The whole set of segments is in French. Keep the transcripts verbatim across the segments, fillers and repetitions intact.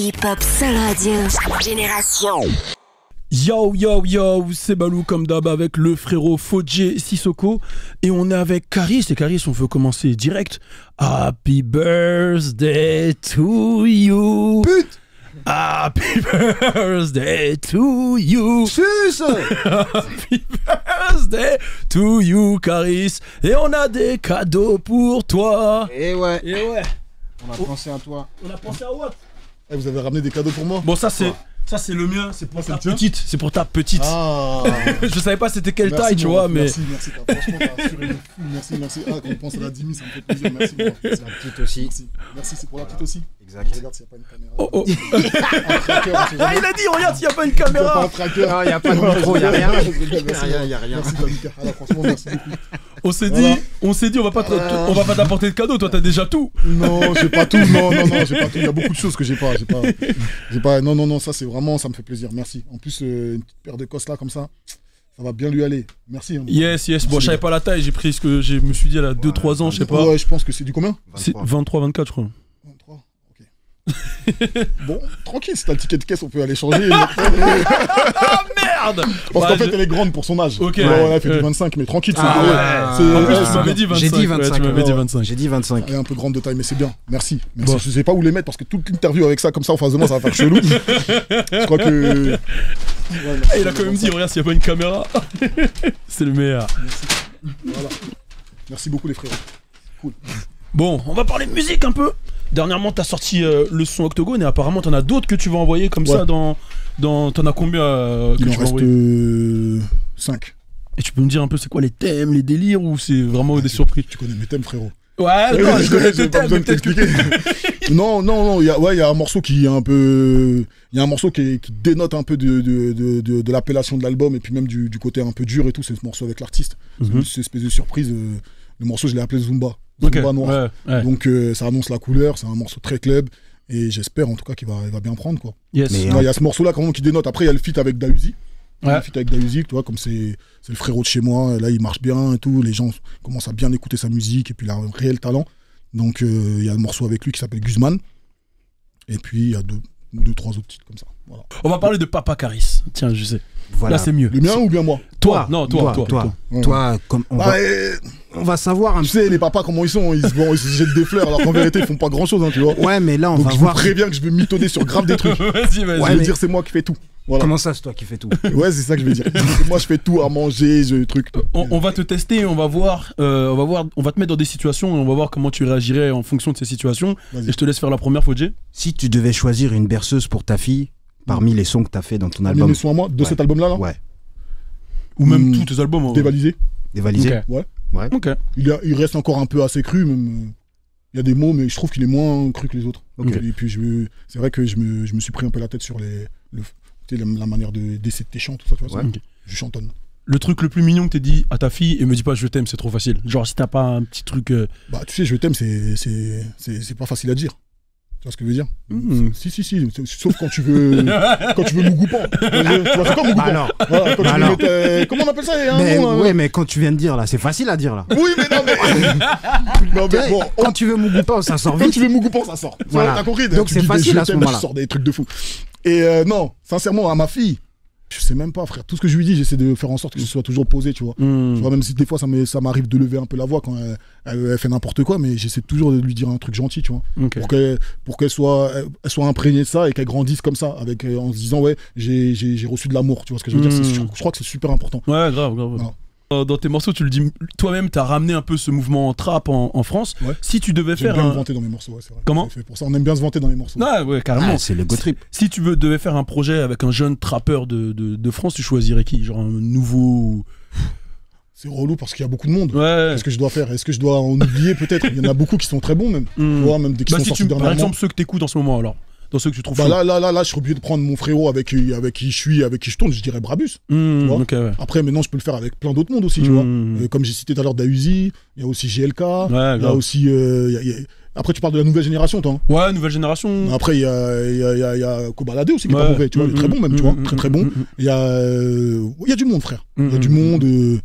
Hip-Hop Soul Radio, Génération. Yo yo yo, c'est Balou comme d'hab avec le frérot Fodjé Sissoko. Et on est avec Caris, et Caris on veut commencer direct. Happy birthday to you. Pute. Happy birthday to you. Sus. Happy birthday to you Caris. Et on a des cadeaux pour toi. Et ouais, et ouais. On a oh. pensé à toi. On a pensé à what? Eh, vous avez ramené des cadeaux pour moi? Bon ça c'est... Ça c'est le mien, c'est pour, ah, pour ta petite, c'est pour ta petite. Je savais pas c'était quelle merci taille, tu vois, mais... Merci, merci, franchement, t'as assuré de fou, merci, merci. Ah, quand on pense à la dix mille, ça me fait plaisir, merci. C'est la petite aussi. Merci, merci c'est pour la petite aussi. Exact. Regarde s'il n'y a pas une caméra. Oh, oh. Un tracker, ah, il a dit, regarde s'il n'y a pas une caméra. Pas un tracker. Non, il n'y a pas de micro, il n'y a rien. Il n'y a rien, il n'y a rien. Merci, Danica. Ah, franchement, merci beaucoup. On s'est voilà. dit, on s'est dit, on va pas t'apporter euh... de cadeau. Toi, t'as déjà tout. Non, j'ai pas tout. Non, non, non, j'ai pas tout. Il y a beaucoup de choses que j'ai pas, j'ai pas, j'ai pas. Non, non, non, ça c'est vraiment, ça me fait plaisir. Merci. En plus, euh, une petite paire de cosses là comme ça, ça va bien lui aller. Merci. Hein, yes, yes. Merci bon, je savais pas la taille. J'ai pris ce que je me suis dit à deux trois ans, je sais pas. Ouais, je pense que c'est du combien? vingt-trois, vingt-quatre, je crois. vingt-trois. Bon, tranquille, si t'as le ticket de caisse, on peut aller changer. Ah merde! Parce bah, qu'en fait, je... elle est grande pour son âge. Ok. Ouais, ouais, elle fait ouais. du vingt-cinq, mais tranquille. Ah ouais. En plus, tu m'avais dit vingt-cinq. J'ai dit vingt-cinq. Ouais, ouais. J'ai dit vingt-cinq. Elle est un peu grande de taille, mais c'est bien. Merci. Merci. Bon. Je sais pas où les mettre parce que toute l'interview avec ça, comme ça, en face de moi, ça va faire chelou. Je crois que. Ouais, merci, ah, il a quand même dit, regarde s'il n'y a pas une caméra. C'est le meilleur. Merci. Voilà. Merci beaucoup, les frères. Cool. Bon, on va parler de musique un peu. Dernièrement, t'as sorti euh, le son Octogone et apparemment t'en as d'autres que tu vas envoyer comme ouais. ça dans... dans t'en as combien euh, que Il tu en vas reste euh, cinq. Et tu peux me dire un peu c'est quoi les thèmes, les délires ou c'est vraiment ah, des tu, surprises? Tu connais mes thèmes frérot. Ouais, ouais non, je connais tes thèmes, mais peut-être que... Non, non, non, il y a, ouais, y a un morceau qui est un peu... Il y a un morceau qui, est, qui dénote un peu de, de, de, de, de l'appellation de l'album et puis même du, du côté un peu dur et tout, c'est ce morceau avec l'artiste. Mm-hmm. C'est une espèce de surprise. Euh, le morceau, je l'ai appelé Zumba. Okay, noir. Ouais, ouais. Donc euh, ça annonce la couleur, c'est un morceau très club et j'espère en tout cas qu'il va, va bien prendre quoi. Yes. Il hein. y a ce morceau là quand même qui dénote. Après il y a le feat avec Da Uzi. Ouais. Le feat avec Da Uzi, tu vois, comme c'est le frérot de chez moi, là il marche bien et tout, les gens commencent à bien écouter sa musique et puis il a un réel talent. Donc il euh, y a le morceau avec lui qui s'appelle Guzman et puis il y a deux, deux, trois autres titres comme ça. Voilà. On va parler de Papa Caris. Tiens, je sais. Voilà. Là c'est mieux. Le mien ou bien moi? Toi, non, toi, toi, toi, toi. toi. toi. toi comme on, bah, va... Euh... on va savoir. Un... Tu sais, les papas comment ils sont, ils se, bon, ils se jettent des fleurs, alors qu'en vérité ils font pas grand chose, hein, tu vois. Ouais, mais là on Donc, va je voir. Je vous préviens que je vais mitonner sur grave des trucs. Vas-y, vas-y. Ouais, je vais dire c'est moi qui fais tout. Voilà. Comment ça, c'est toi qui fais tout? Ouais, c'est ça que je vais dire. Moi, je fais tout à manger, je truc. On, on va te tester, on va voir, euh, on va voir, on va te mettre dans des situations et on va voir comment tu réagirais en fonction de ces situations. Et je te laisse faire la première, Fodjé. Si tu devais choisir une berceuse pour ta fille. Parmi les sons que t'as fait dans ton album. Les sons à moi, de ouais. cet album-là là ouais. Ou même mmh, tous tes albums. Dévalisé. Dévalisé okay. Ouais. ouais. Okay. Il, a, il reste encore un peu assez cru, même. Il y a des mots, mais je trouve qu'il est moins cru que les autres. Okay. Et puis, c'est vrai que je me, je me suis pris un peu la tête sur les, le, la, la manière d'essayer de tes chants, tout ça. Tu vois, ouais. ça okay. Je chantonne. Le truc le plus mignon que t'es dit à ta fille, et me dis pas je t'aime, c'est trop facile. Genre, si t'as pas un petit truc. Euh... Bah, tu sais, je t'aime, c'est pas facile à dire. Tu vois ce que je veux dire? Mmh. Si, si, si, sauf quand tu veux quand tu veux Mougoupant. C'est comme Mougoupant. Voilà, bah euh, comment on appelle ça hein, mais, non, ouais, euh... mais quand tu viens de dire là, c'est facile à dire là. Oui, mais non, mais. non, mais bon, on... Quand tu veux Mougoupant, ça sort vite. Quand tu veux Mougoupant, ça sort. Voilà. T'as compris? Donc c'est facile à ce moment-là. Tu sors des trucs de fou. Et euh, non, sincèrement, à ma fille, je sais même pas, frère. Tout ce que je lui dis, j'essaie de faire en sorte que ce soit toujours posé, tu vois. Mmh. Tu vois, même si des fois ça m'arrive de lever un peu la voix quand elle, elle, elle fait n'importe quoi, mais j'essaie toujours de lui dire un truc gentil, tu vois. Okay. Pour qu'elle pour qu'elle soit, elle soit imprégnée de ça et qu'elle grandisse comme ça, avec, en se disant, ouais, j'ai reçu de l'amour, tu vois ce que je veux mmh. dire. Je, je crois que c'est super important. Ouais, grave, grave. Voilà. Euh, dans tes morceaux, tu le dis toi-même, t'as ramené un peu ce mouvement trap en, en France. Ouais. Si tu devais faire. On aime bien un... se vanter dans mes morceaux, ouais, c'est vrai. Comment fait pour ça, on aime bien se vanter dans les morceaux. Ah, ouais, carrément. Ah, c'est le go trip. Si, si tu veux, devais faire un projet avec un jeune trappeur de, de, de France, tu choisirais qui? Genre un nouveau. C'est relou parce qu'il y a beaucoup de monde. Ouais. Qu'est-ce que je dois faire? Est-ce que je dois en oublier peut-être? Il y en a beaucoup qui sont très bons même. Mmh. Tu vois, même des qui bah, sont si tu... Par exemple, ceux que t'écoutes en ce moment alors. Dans ceux que tu trouves bah là, là, là, là, je suis obligé de prendre mon frérot avec qui, avec qui je suis, avec qui je tourne, je dirais Brabus. Mmh, tu vois okay, ouais. Après, maintenant, je peux le faire avec plein d'autres mondes aussi, mmh. tu vois. Euh, comme j'ai cité tout à l'heure Da Uzi, il y a aussi G L K, il ouais, y a aussi... Euh, y a, y a... Après, tu parles de la nouvelle génération, toi. Hein. Ouais, nouvelle génération. Après, il y a, y a, y a, y a Kobalade aussi qui ouais. est pas mauvais, tu vois, mmh, il est très bon même, mmh, tu vois, mmh, très très bon. Il mmh, y, a, euh... y a du monde, frère. Il mmh, y a du monde... Euh...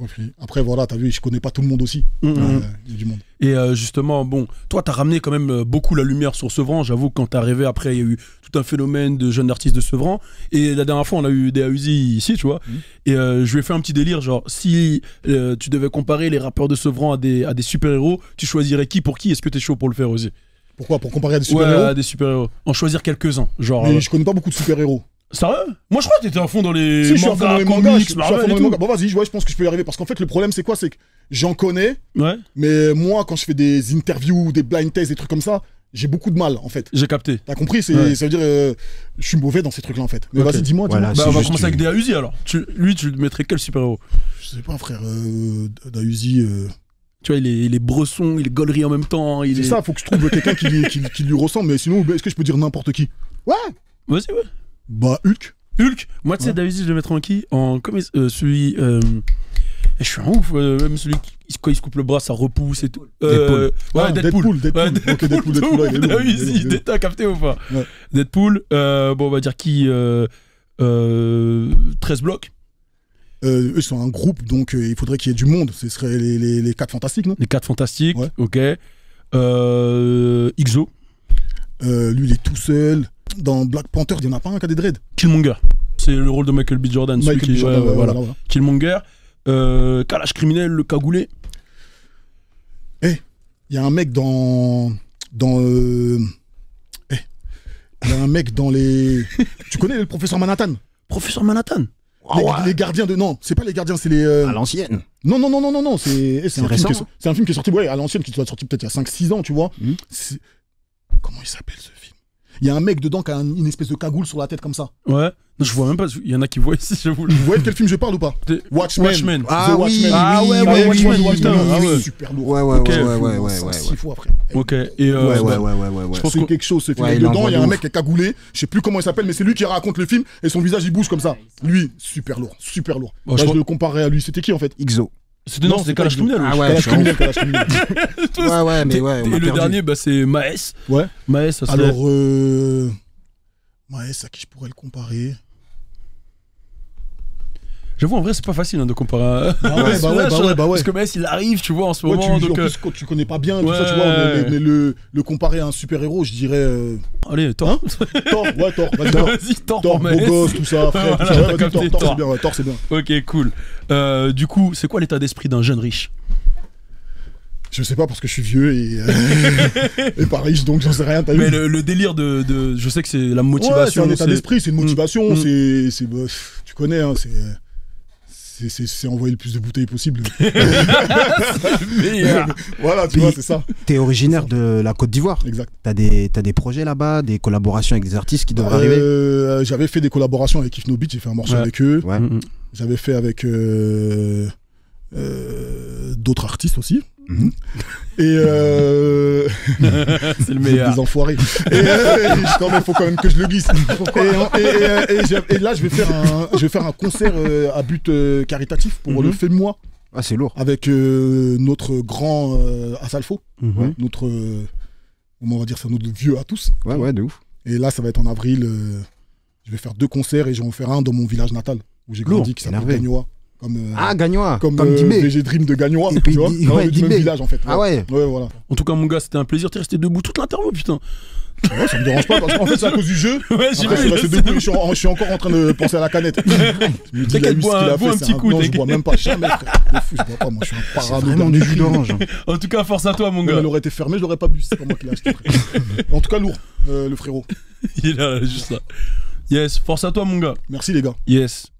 conflit. Après, voilà, t'as vu, je connais pas tout le monde aussi. Mmh, euh, mmh. Y a du monde. Et euh, justement, bon, toi, t'as ramené quand même beaucoup la lumière sur Sevran. J'avoue, quand t'es arrivé, après, il y a eu tout un phénomène de jeunes artistes de Sevran. Et la dernière fois, on a eu Da Uzi ici, tu vois. Mmh. Et euh, je lui ai fait un petit délire, genre, si euh, tu devais comparer les rappeurs de Sevran à des, à des super-héros, tu choisirais qui pour qui? Est-ce que t'es chaud pour le faire aussi? Pourquoi? Pour comparer à des super-héros? Ouais, à des super-héros. En choisir quelques-uns, genre. Mais euh... je connais pas beaucoup de super-héros. Sérieux? Moi je crois que t'étais à fond dans les si, mangas, je suis comics, mangas, je, Marvel je suis à fond dans les mangas. Bon vas-y, ouais, je pense que je peux y arriver. Parce qu'en fait le problème c'est quoi? C'est que j'en connais, ouais. Mais moi quand je fais des interviews, des blind tests, des trucs comme ça, j'ai beaucoup de mal en fait. J'ai capté. T'as compris? Ouais. Ça veut dire euh, je suis mauvais dans ces trucs là en fait. Mais okay. Vas-y dis-moi. Voilà, bah, on va commencer avec Da Uzi alors. Tu, lui tu mettrais quel super-héros? Je sais pas frère, euh, Da Uzi... Euh... Tu vois, il est, il est bresson, il est gaulerie en même temps. C'est est... ça, faut que je trouve quelqu'un qui, qui, qui lui ressemble. Mais sinon, est-ce que je peux dire n'importe qui? Ouais. Vas-y, ouais. Bah, Hulk. Hulk. Moi, tu sais, ouais. Da Uzi, je le mettrais en qui? En comme il, euh, celui. Euh... Je suis un ouf. Euh, même celui qui, quand il se coupe le bras, ça repousse et tout. Euh... Deadpool. Ouais, ah, Deadpool. Deadpool. Deadpool. Deadpool. Da Uzi. T'as capté ou pas? Ouais. Deadpool. Euh, bon, on va dire qui? euh, euh, treize blocs. Euh, eux sont un groupe, donc euh, il faudrait qu'il y ait du monde. Ce serait les, les, les quatre fantastiques, non? Les quatre fantastiques, ouais. Ok. Euh, Ixo. Euh, lui, il est tout seul. Dans Black Panther, il n'y en a pas un qui a des dreads. Killmonger. C'est le rôle de Michael B. Jordan. Michael celui B. Qui, Jordan, ouais, ouais, voilà. Voilà, voilà. Killmonger. Euh, Kalash Criminel, le cagoulé. Eh, hey, il y a un mec dans... dans euh... hey. Il y a un mec dans les... Tu connais le professeur Manhattan? Professeur Manhattan? Les, oh ouais. Les gardiens de... Non, c'est pas les gardiens, c'est les... Euh... À l'ancienne. Non, non, non, non, non, non, c'est un, un film qui est sorti, ouais, à l'ancienne, qui doit être sorti peut-être il y a cinq six ans, tu vois. Mm. Comment il s'appelle ce film? Il y a un mec dedans qui a un, une espèce de cagoule sur la tête comme ça. Ouais, non, je vois même pas, il y en a qui voient ici, je vous le... Vous voyez de quel film je parle ou pas? Watchmen. Watchmen. Ah, The Watchmen. Ah ouais, ouais, Watchmen, putain. Super lourd. Ouais, ouais, ouais, ouais, ouais. six fois après. Ok, et... Ouais, ouais, ouais, ouais. Je pense que quelque chose, ce film. Dedans, il y a un mec qui est cagoulé, je sais plus comment il s'appelle, mais c'est lui qui raconte le film et son visage il bouge comme ça. Lui, super lourd, super lourd. Je le comparais à lui, c'était qui en fait? Ixo. Non, c'était Kalash Criminel. Ah ouais, Kalash Criminel. Ouais, ouais, mais ouais. Et le dernier, bah c'est Maes. Ouais. Maes, ça serait... Alors, euh... Maes, à qui je pourrais le comparer? J'avoue, en vrai, c'est pas facile hein, de comparer. Bah ouais, bah ouais, bah ouais, bah ouais. Parce que Maes, il arrive, tu vois, en ce ouais, moment. Tu, donc, en plus, quand tu connais pas bien, tout ouais, ça, tu vois. Mais, mais, mais le, le comparer à un super-héros, je dirais. Euh... Allez, Thor. Hein? Thor, ouais, Thor. Vas-y, Thor. Vas-y, Thor, Thor beau gosse, tout ça. Frère, voilà, tout ça. Ouais, Thor, Thor, Thor. C'est bien, ouais, Thor, c'est bien. Ok, cool. Euh, du coup, c'est quoi l'état d'esprit d'un jeune riche? Je sais pas parce que je suis vieux et, euh, et pas riche donc j'en sais rien. As mais vu le, le délire de, de. Je sais que c'est la motivation. Ouais, c'est un état d'esprit, c'est une motivation. C'est. Tu connais, hein, c'est. C'est envoyer le plus de bouteilles possible. Voilà, tu puis, vois, c'est ça. T'es originaire de la Côte d'Ivoire. Exact. T'as des, des projets là-bas, des collaborations avec des artistes qui devraient euh, arriver. J'avais fait des collaborations avec IfnoBit, j'ai fait un morceau ouais. avec eux. Ouais. J'avais fait avec euh, euh, d'autres artistes aussi. Mm-hmm. Et euh... c'est le meilleur. Des enfoirés. Et euh... non mais faut quand même que je le glisse. Et, et, et, et, et là je vais faire un, je vais faire un concert euh, à but euh, caritatif pour mm-hmm. le Fais-moi. Ah c'est lourd. Avec euh, notre grand euh, Asalfo, mm-hmm. notre, euh, on va dire ça, notre vieux à tous. Ouais ouais de ouf. Et là ça va être en avril. Euh, je vais faire deux concerts et je vais en faire un dans mon village natal où j'ai grandi qui s'appelle Gagnoa. Comme, euh, ah, Gagnoa, comme, comme euh, V G Dream de Gagnoa, tu vois, ouais, non, ouais, du même village en fait. Ouais. Ah ouais. Ouais, voilà. En tout cas, mon gars, c'était un plaisir. T'es resté debout toute l'interview, putain. Ouais, ça me dérange pas parce qu'en fait, c'est à cause du jeu. Ouais, j'ai debout. Je suis, en, je suis encore en train de penser à la canette. T'es qu'elle boit un petit coup. Non, je bois même pas. Jamais. De fou, je bois pas. Moi, je suis un parano dans du jus d'orange. En tout cas, force à toi, mon gars. Elle aurait été fermée, je l'aurais pas bu. C'est pas moi qui l'ai acheté. En tout cas, lourd, le frérot. Il est là, juste là. Yes, force à toi, mon gars. Merci les gars. Yes.